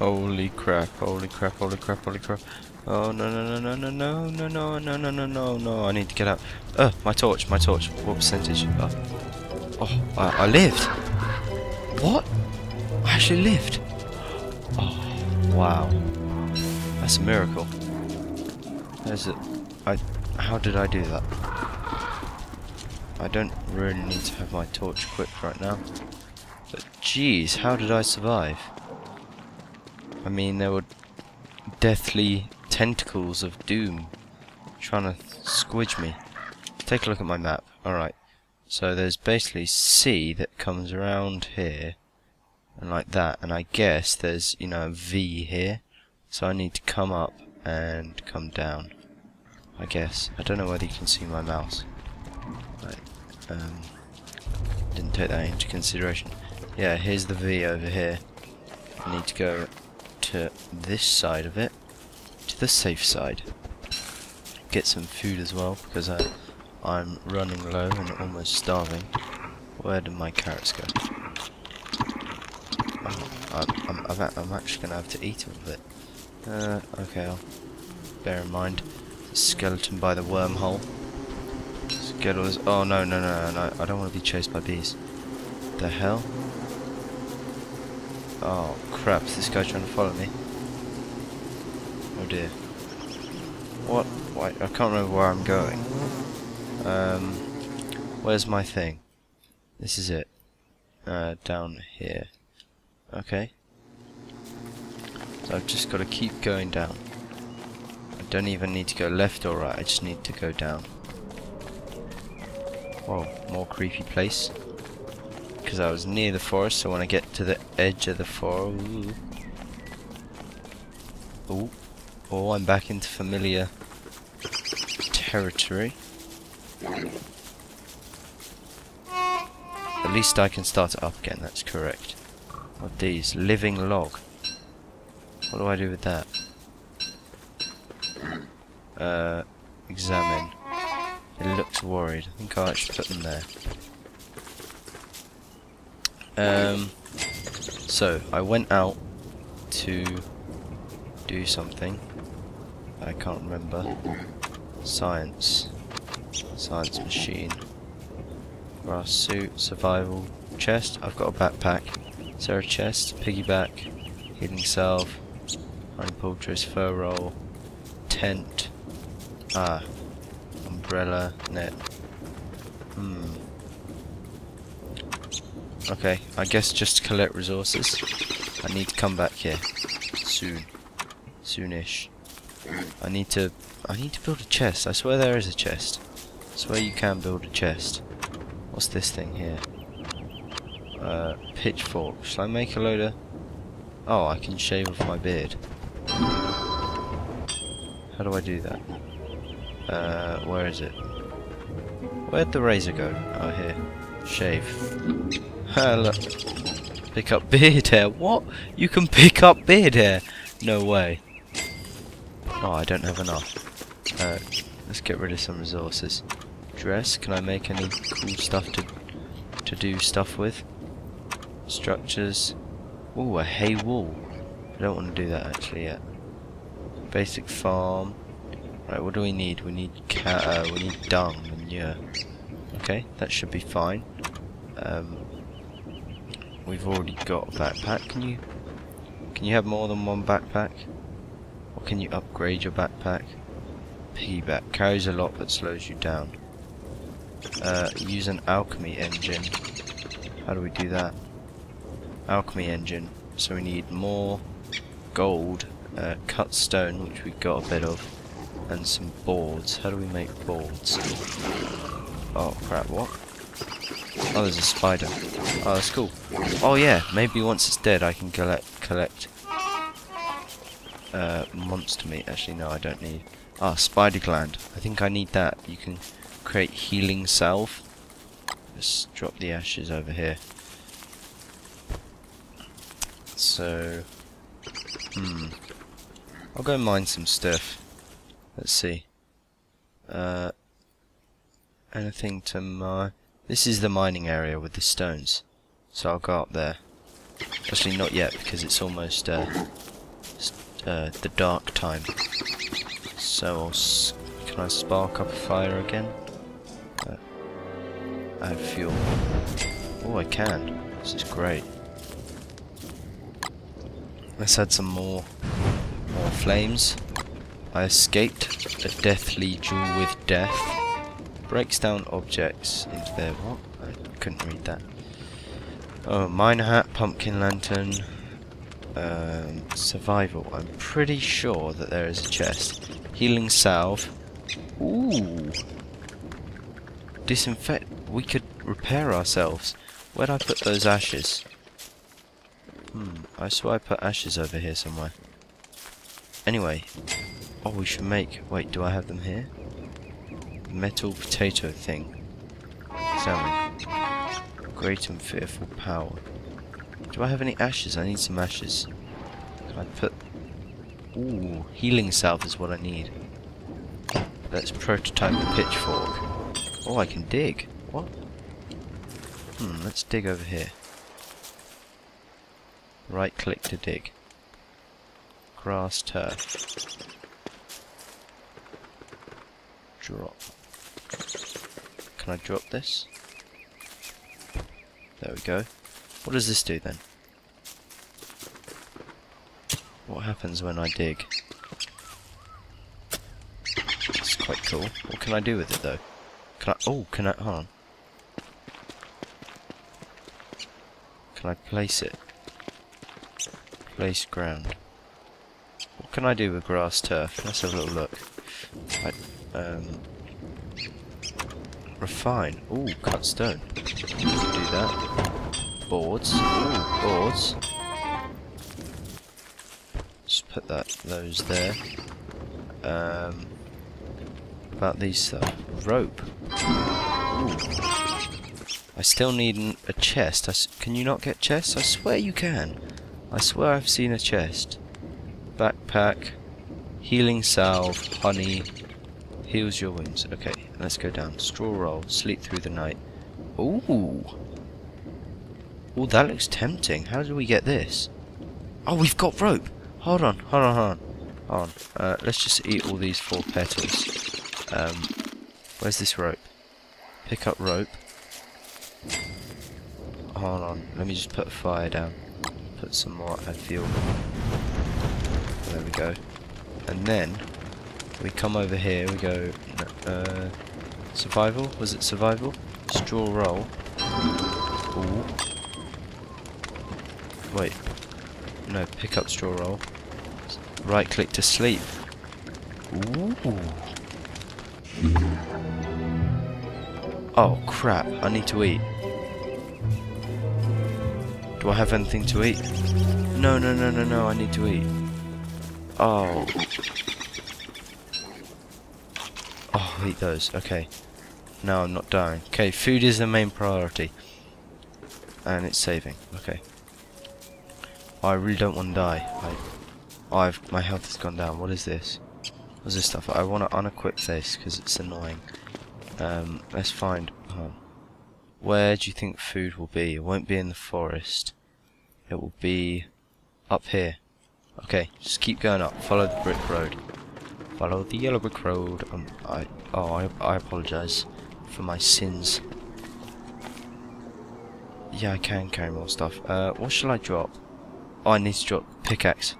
Holy crap, holy crap, holy crap, holy crap. Oh no no no no no no no no no no no no, I need to get out. My torch, my torch. What percentage? Oh, I lived. What? I actually lived. Oh wow. That's a miracle. There's a how did I do that? I don't really need to have my torch equipped right now. But jeez, how did I survive? I mean, there were deathly tentacles of doom trying to squidge me. Take a look at my map. Alright, so there's basically C that comes around here and like that, and I guess there's, you know, a V here, so I need to come up and come down, I guess. I don't know whether you can see my mouse. Right. Didn't take that into consideration. Yeah, here's the V over here. I need to go to this side of it, to the safe side. Get some food as well, because I'm running low and almost starving. Where did my carrots go? I'm actually going to have to eat all of it. Okay, I'll bear in mind. The skeleton by the wormhole. Skeletons. Oh no, no, no, no, I don't want to be chased by bees. The hell? Oh crap, is this guy trying to follow me? Oh dear. What? Why? I can't remember where I'm going. Where's my thing? This is it. Down here. Okay. So I've just got to keep going down. I don't even need to go left or right, I just need to go down. Whoa, more creepy place. Because I was near the forest, so when I get to the edge of the forest, oh, I'm back into familiar territory. At least I can start it up again. That's correct. What are these? Living log. What do I do with that? Examine. It looks worried. I think I should put them there. So I went out to do something. I can't remember. Science machine. Grass suit, survival, chest. I've got a backpack. Is there a chest? Piggyback, healing salve, hind poultice, fur roll, tent, umbrella, net. Okay, I guess just to collect resources. I need to come back here soon, soonish. I need to build a chest. I swear there is a chest. I swear you can build a chest. What's this thing here? Pitchfork. Shall I make a load of? Oh, I can shave off my beard. How do I do that? Where is it? Where'd the razor go? Oh, here. Shave. Look. Pick up beard hair. What? You can pick up beard hair? No way. Oh, I don't have enough. Let's get rid of some resources. Dress. Can I make any cool stuff to do stuff with? Structures. Ooh, a hay wall. I don't want to do that actually yet. Basic farm. Right, what do we need? We need we need dung, manure. Okay, that should be fine. We've already got a backpack. Can you have more than one backpack? Or can you upgrade your backpack? Piggyback carries a lot but slows you down. Use an alchemy engine. How do we do that? Alchemy engine. So we need more gold, cut stone, which we got a bit of, and some boards. How do we make boards? Oh crap, what? Oh, there's a spider. Oh, that's cool. Oh yeah, maybe once it's dead I can collect monster meat. Actually no, I don't need. Ah, spider gland. I think I need that. You can create healing salve. Let's drop the ashes over here. So I'll go mine some stuff. Let's see. Anything to mine? This is the mining area with the stones, so I'll go up there. Actually, not yet, because it's almost the dark time. So, can I spark up a fire again? I have fuel. Oh, I can. This is great. Let's add some more flames. I escaped a deathly duel with death. Breaks down objects into their what? I couldn't read that. Oh, mine hat, pumpkin lantern, survival. I'm pretty sure that there is a chest. Healing salve. Ooh. Disinfect. We could repair ourselves. Where'd I put those ashes? I swear I put ashes over here somewhere. Anyway. Oh, we should make... Wait, do I have them here? Metal potato thing. Examine. Great and fearful power. Do I have any ashes? I need some ashes. Can I put... Ooh, healing salve is what I need. Let's prototype the pitchfork. Oh, I can dig. What? Let's dig over here. Right click to dig. Grass turf. Drop. Can I drop this? There we go. What does this do then? What happens when I dig? It's quite cool. What can I do with it though? Can I... Oh, can I... Hold on. Can I place it? Place ground. What can I do with grass turf? Let's have a little look. Refine. Ooh, cut stone. You can do that. Boards. Ooh, boards. Just put those there. About these stuff. Rope. Ooh. I still need a chest. Can you not get chests? I swear you can. I swear I've seen a chest. Backpack, healing salve, honey, heals your wounds. Okay, let's go down. Straw roll, sleep through the night. Ooh. Ooh, that looks tempting. How do we get this? Oh, we've got rope. Hold on. Let's just eat all these 4 petals. Where's this rope? Pick up rope. Hold on, let me just put a fire down. Put some more, add fuel. There we go. And then, we come over here, we go... survival? Was it survival? Straw roll. Ooh. Wait. No, pick up straw roll. Right click to sleep. Ooh. Oh crap, I need to eat. Do I have anything to eat? No, I need to eat. Oh. Oh, I'll eat those, okay. No, I'm not dying. Okay, food is the main priority. And it's saving, okay. Oh, I really don't want to die. My health has gone down. What is this? What's this stuff? I want to unequip this, because it's annoying. Let's find... Where do you think food will be? It won't be in the forest. It will be up here. Okay, just keep going up. Follow the brick road. Follow the yellow brick road. I apologize for my sins. Yeah, I can carry more stuff. What shall I drop? Oh, I need to drop pickaxe.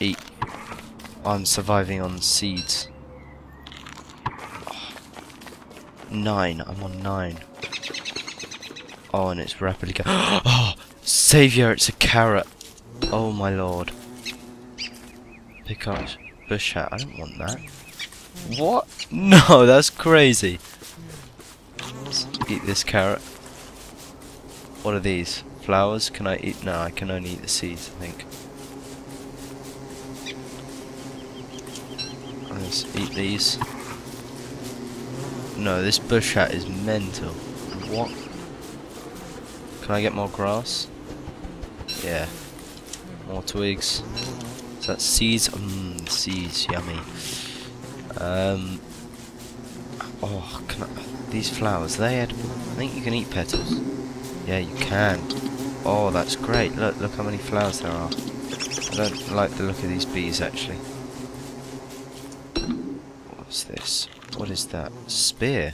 Eat. I'm surviving on seeds. 9. I'm on 9. Oh, and it's rapidly going. Oh, savior! It's a carrot. Oh my lord. Pick up bush hat. I don't want that. What? No, that's crazy. Let's eat this carrot. What are these? Flowers? Can I eat? No, I can only eat the seeds, I think. Let's eat these. No, this bush hat is mental. What? Can I get more grass? Yeah. More twigs. Is that seeds? Seeds, yummy. Oh, can I... These flowers, I think you can eat petals. Yeah, you can. Oh, that's great. Look how many flowers there are. I don't like the look of these bees, actually. What's this? What is that? Spear?